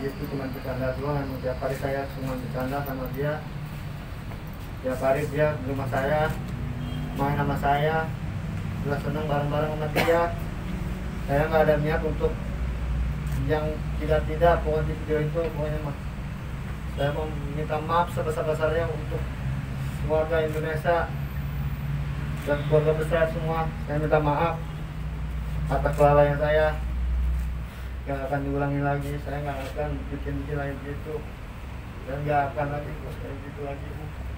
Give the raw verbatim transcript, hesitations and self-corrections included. dia tuh cuma bercanda doang, tiap hari saya cuma bercanda sama dia. Tiap hari dia di rumah saya, main sama saya, udah seneng bareng-bareng sama dia. Saya nggak ada niat untuk yang tidak-tidak, pokoknya di video itu, pokoknya mah. Saya mau minta maaf sebesar-besarnya untuk keluarga Indonesia dan keluarga besar semua. Saya minta maaf atas kelalaian saya. Gak akan diulangi lagi, saya gak akan bikin-bikin lagi gitu. Dan gak akan lagi, terus kayak gitu lagi.